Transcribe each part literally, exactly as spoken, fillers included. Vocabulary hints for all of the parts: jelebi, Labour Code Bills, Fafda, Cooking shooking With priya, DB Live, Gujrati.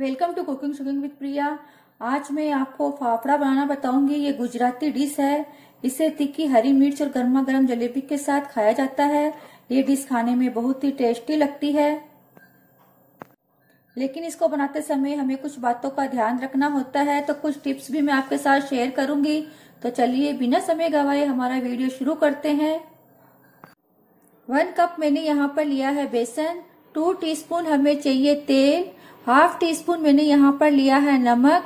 Welcome to cooking शूकिंग with Priya. आज मैं आपको फाफड़ा बनाना बताऊंगी। ये गुजराती डिश है। इसे तीखी हरी मिर्च और गर्मा गर्म जलेबी के साथ खाया जाता है। ये डिश खाने में बहुत ही टेस्टी लगती है, लेकिन इसको बनाते समय हमें कुछ बातों का ध्यान रखना होता है, तो कुछ टिप्स भी मैं आपके साथ शेयर करूंगी। तो चलिए बिना समय गंवाए हमारा वीडियो शुरू करते हैं। वन कप मैंने यहाँ पर लिया है बेसन, टू टीस्पून हमें चाहिए तेल, हाफ टी स्पून मैंने यहाँ पर लिया है नमक,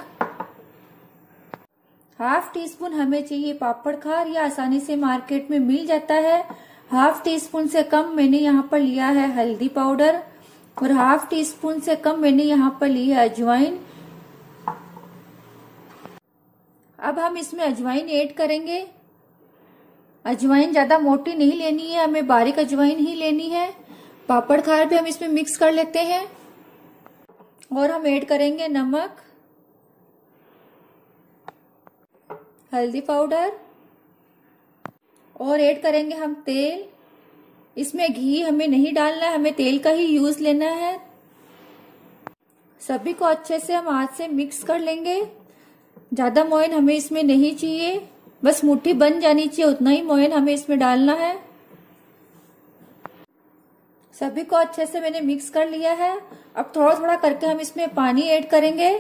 हाफ टी स्पून हमें चाहिए पापड़ खार, या आसानी से मार्केट में मिल जाता है। हाफ टी स्पून से कम मैंने यहाँ पर लिया है हल्दी पाउडर, और हाफ टी स्पून से कम मैंने यहाँ पर ली है अजवाइन। अब हम इसमें अजवाइन ऐड करेंगे। अजवाइन ज्यादा मोटी नहीं लेनी है, हमें बारीक अजवाइन ही लेनी है। पापड़ खार भी हम इसमें मिक्स कर लेते हैं, और हम ऐड करेंगे नमक, हल्दी पाउडर, और ऐड करेंगे हम तेल। इसमें घी हमें नहीं डालना है, हमें तेल का ही यूज लेना है। सभी को अच्छे से हम हाथ से मिक्स कर लेंगे। ज्यादा मोयन हमें इसमें नहीं चाहिए, बस मुट्ठी बन जानी चाहिए, उतना ही मोयन हमें इसमें डालना है। सभी को अच्छे से मैंने मिक्स कर लिया है। अब थोड़ा थोड़ा करके हम इसमें पानी ऐड करेंगे।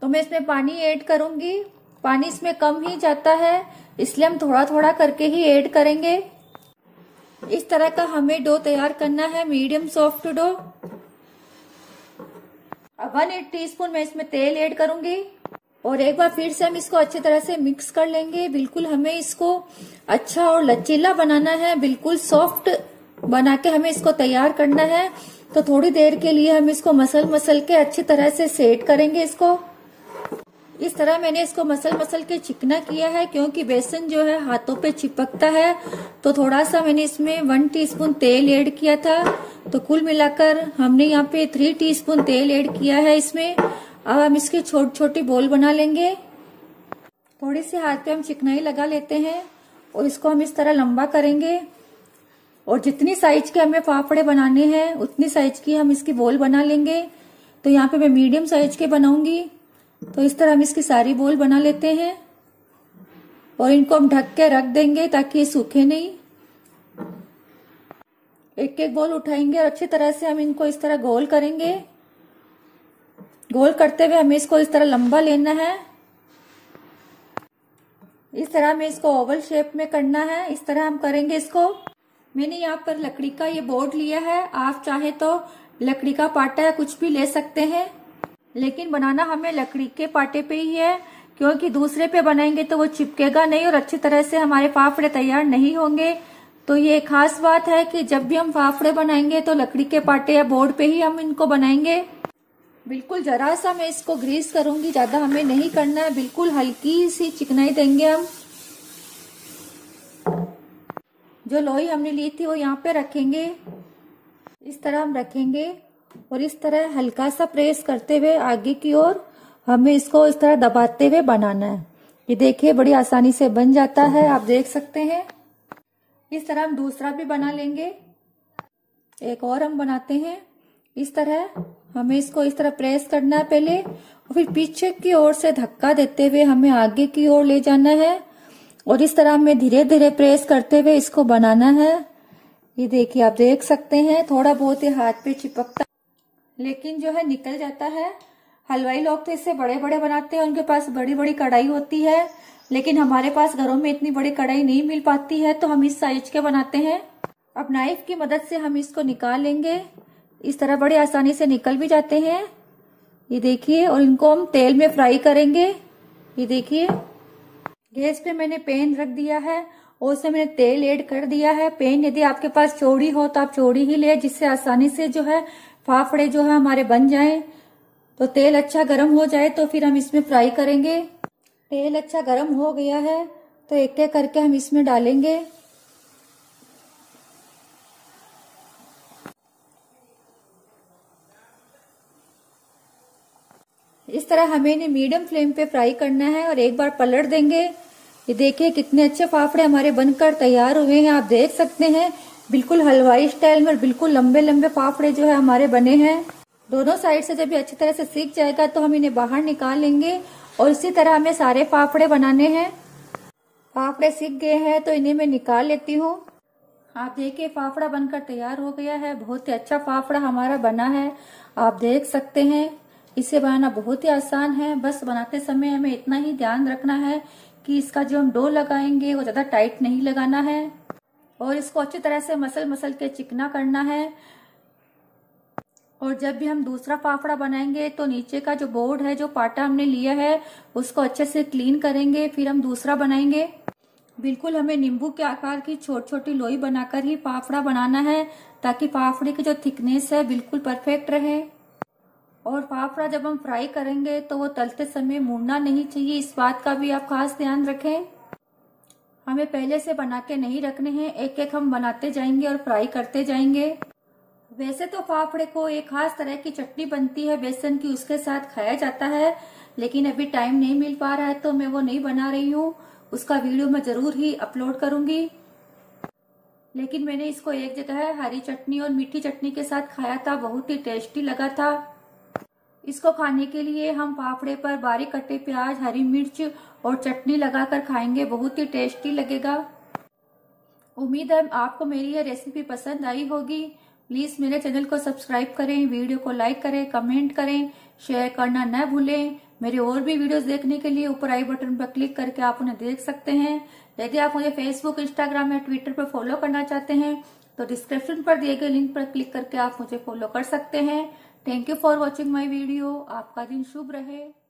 तो मैं इसमें पानी ऐड करूंगी। पानी इसमें कम ही जाता है, इसलिए हम थोड़ा थोड़ा करके ही ऐड करेंगे। इस तरह का हमें डो तैयार करना है, मीडियम सॉफ्ट डो। अब वन एट टी स्पून मैं इसमें तेल ऐड करूंगी, और एक बार फिर से हम इसको अच्छी तरह से मिक्स कर लेंगे। बिल्कुल हमें इसको अच्छा और लचीला बनाना है, बिल्कुल सॉफ्ट बना के हमें इसको तैयार करना है। तो थोड़ी देर के लिए हम इसको मसल मसल के अच्छी तरह से सेट करेंगे। इसको इस तरह मैंने इसको मसल मसल के चिकना किया है, क्योंकि बेसन जो है हाथों पे चिपकता है। तो थोड़ा सा मैंने इसमें वन टीस्पून तेल ऐड किया था, तो कुल मिलाकर हमने यहाँ पे थ्री टीस्पून तेल ऐड किया है इसमें। अब हम इसकी छोटी छोटी बॉल बना लेंगे। थोड़ी सी हाथ पे हम चिकनाई लगा लेते हैं, और इसको हम इस तरह लंबा करेंगे। और जितनी साइज के हमें फाफड़े बनाने हैं उतनी साइज की हम इसकी बॉल बना लेंगे। तो यहाँ पे मैं मीडियम साइज के बनाऊंगी। तो इस तरह हम इसकी सारी बॉल बना लेते हैं, और इनको हम ढक के रख देंगे ताकि ये सूखे नहीं। एक एक बॉल उठाएंगे, और अच्छी तरह से हम इनको इस तरह गोल करेंगे। गोल करते हुए हमें इसको इस तरह लंबा लेना है। इस तरह हमें इसको ओवल शेप में करना है। इस तरह हम करेंगे इसको। मैंने यहाँ पर लकड़ी का ये बोर्ड लिया है, आप चाहे तो लकड़ी का पाटा या कुछ भी ले सकते हैं, लेकिन बनाना हमें लकड़ी के पाटे पे ही है, क्योंकि दूसरे पे बनाएंगे तो वो चिपकेगा नहीं और अच्छी तरह से हमारे फाफड़े तैयार नहीं होंगे। तो ये खास बात है कि जब भी हम फाफड़े बनाएंगे तो लकड़ी के पाटे या बोर्ड पे ही हम इनको बनाएंगे। बिल्कुल जरा सा मैं इसको ग्रीस करूंगी, ज्यादा हमें नहीं करना है, बिल्कुल हल्की सी चिकनाई देंगे हम। जो लोई हमने ली थी वो यहाँ पे रखेंगे। इस तरह हम रखेंगे, और इस तरह हल्का सा प्रेस करते हुए आगे की ओर हमें इसको इस तरह दबाते हुए बनाना है। ये देखिए बड़ी आसानी से बन जाता है, आप देख सकते हैं। इस तरह हम दूसरा भी बना लेंगे, एक और हम बनाते हैं। इस तरह हमें इसको इस तरह प्रेस करना है पहले, और फिर पीछे की ओर से धक्का देते हुए हमें आगे की ओर ले जाना है, और इस तरह हमें धीरे धीरे प्रेस करते हुए इसको बनाना है। ये देखिए आप देख सकते हैं, थोड़ा बहुत ये हाथ पे चिपकता लेकिन जो है निकल जाता है। हलवाई लोग तो इससे बड़े बड़े बनाते हैं, उनके पास बड़ी बड़ी कढ़ाई होती है, लेकिन हमारे पास घरों में इतनी बड़ी कढ़ाई नहीं मिल पाती है, तो हम इस साइज के बनाते हैं। अब नाइफ की मदद से हम इसको निकाल लेंगे। इस तरह बड़े आसानी से निकल भी जाते हैं, ये देखिए। और इनको हम तेल में फ्राई करेंगे। ये देखिए गैस पे मैंने पैन रख दिया है, और उसमें मैंने तेल ऐड कर दिया है। पैन यदि आपके पास चौड़ी हो तो आप चौड़ी ही ले, जिससे आसानी से जो है फाफड़े जो है हमारे बन जाएं। तो तेल अच्छा गर्म हो जाए तो फिर हम इसमें फ्राई करेंगे। तेल अच्छा गर्म हो गया है, तो एक एक करके हम इसमें डालेंगे। इस तरह हमें इन्हें मीडियम फ्लेम पे फ्राई करना है, और एक बार पलट देंगे। ये देखिए कितने अच्छे फाफड़े हमारे बनकर तैयार हुए हैं, आप देख सकते हैं। बिल्कुल हलवाई स्टाइल में बिल्कुल लंबे लंबे फाफड़े जो है हमारे बने हैं। दोनों साइड से जब ये अच्छी तरह से सीख जाएगा तो हम इन्हें बाहर निकाल लेंगे। और इसी तरह हमें सारे फाफड़े बनाने हैं। फाफड़े सीख गए हैं तो इन्हें मैं निकाल लेती हूँ। आप देखिए फाफड़ा बनकर तैयार हो गया है। बहुत ही अच्छा फाफड़ा हमारा बना है, आप देख सकते हैं। इसे बनाना बहुत ही आसान है। बस बनाते समय हमें इतना ही ध्यान रखना है कि इसका जो हम डो लगाएंगे वो ज़्यादा टाइट नहीं लगाना है और इसको अच्छी तरह से मसल मसल के चिकना करना है। और जब भी हम दूसरा फाफड़ा बनाएंगे तो नीचे का जो बोर्ड है, जो पाटा हमने लिया है, उसको अच्छे से क्लीन करेंगे, फिर हम दूसरा बनाएंगे। बिल्कुल हमें नींबू के आकार की छोटी छोटी लोई बनाकर ही फाफड़ा बनाना है ताकि फाफड़े की जो थिकनेस है बिल्कुल परफेक्ट रहे। और फाफड़ा जब हम फ्राई करेंगे तो वो तलते समय मुड़ना नहीं चाहिए, इस बात का भी आप खास ध्यान रखें। हमें पहले से बना के नहीं रखने हैं, एक एक हम बनाते जाएंगे और फ्राई करते जाएंगे। वैसे तो फाफड़े को एक खास तरह की चटनी बनती है बेसन की, उसके साथ खाया जाता है, लेकिन अभी टाइम नहीं मिल पा रहा है तो मैं वो नहीं बना रही हूँ। उसका वीडियो मैं जरूर ही अपलोड करूंगी। लेकिन मैंने इसको एक जगह हरी चटनी और मीठी चटनी के साथ खाया था, बहुत ही टेस्टी लगा था। इसको खाने के लिए हम फाफड़े पर बारीक कटे प्याज, हरी मिर्च और चटनी लगाकर खाएंगे, बहुत ही टेस्टी लगेगा। उम्मीद है आपको मेरी यह रेसिपी पसंद आई होगी। प्लीज मेरे चैनल को सब्सक्राइब करें, वीडियो को लाइक करें, कमेंट करें, शेयर करना न भूलें। मेरे और भी वीडियोस देखने के लिए ऊपर आई बटन पर क्लिक करके आप उन्हें देख सकते हैं। यदि आप मुझे फेसबुक, इंस्टाग्राम या ट्विटर पर फॉलो करना चाहते हैं तो डिस्क्रिप्शन पर दिए गए लिंक पर क्लिक करके आप मुझे फॉलो कर सकते हैं। Thank you for watching my video. आपका दिन शुभ रहे।